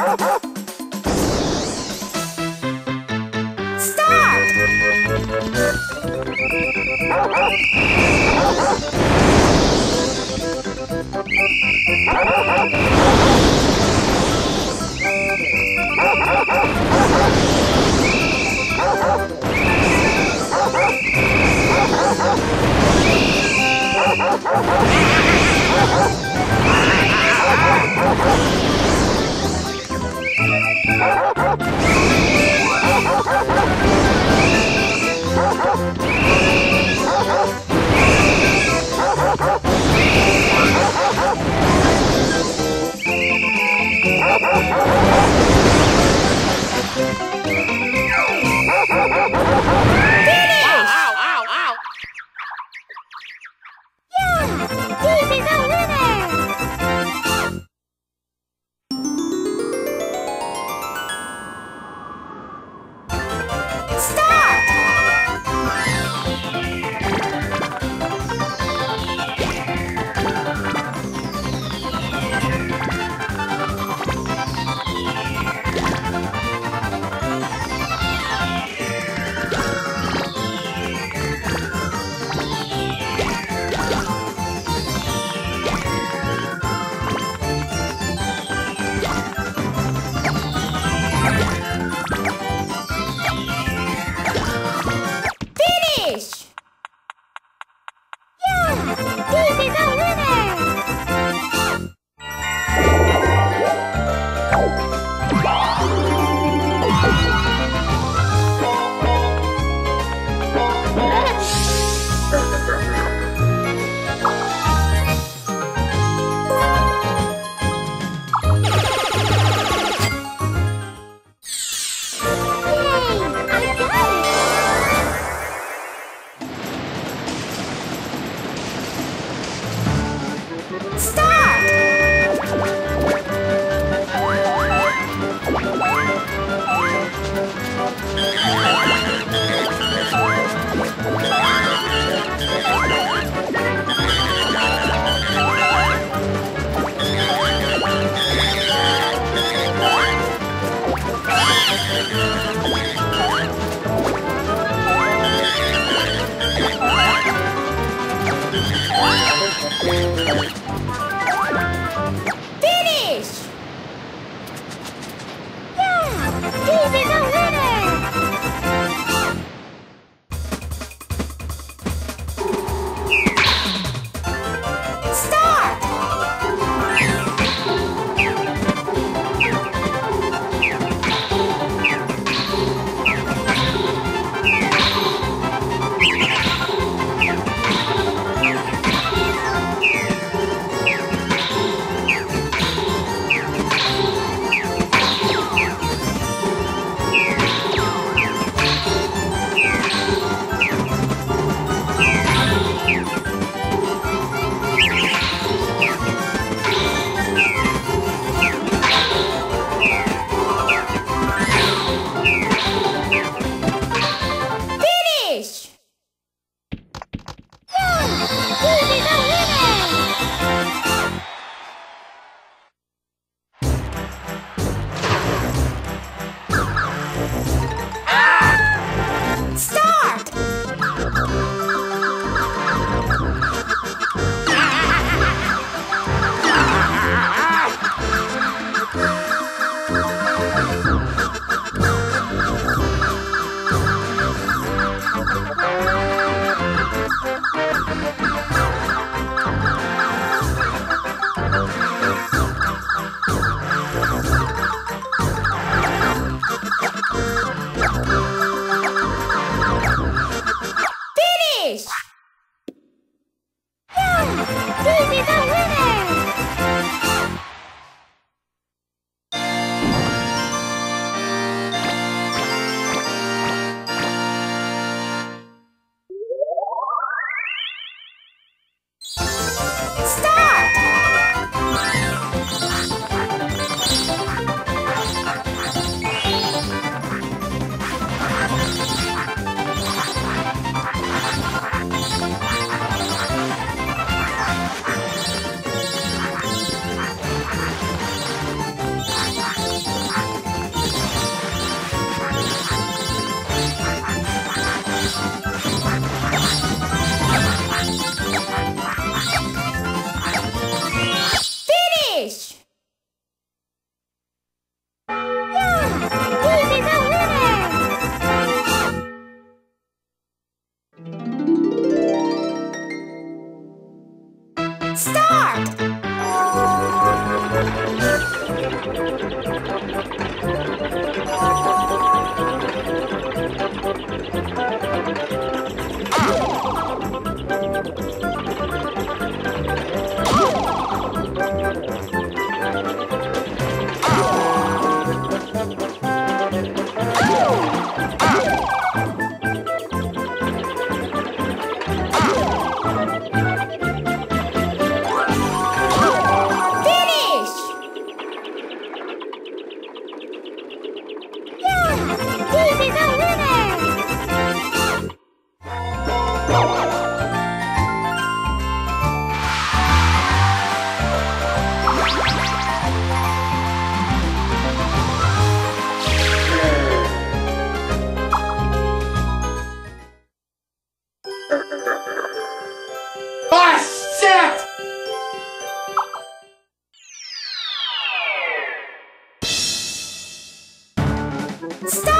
Finish! Ow, ow, ow, ow! Yeah! Winner!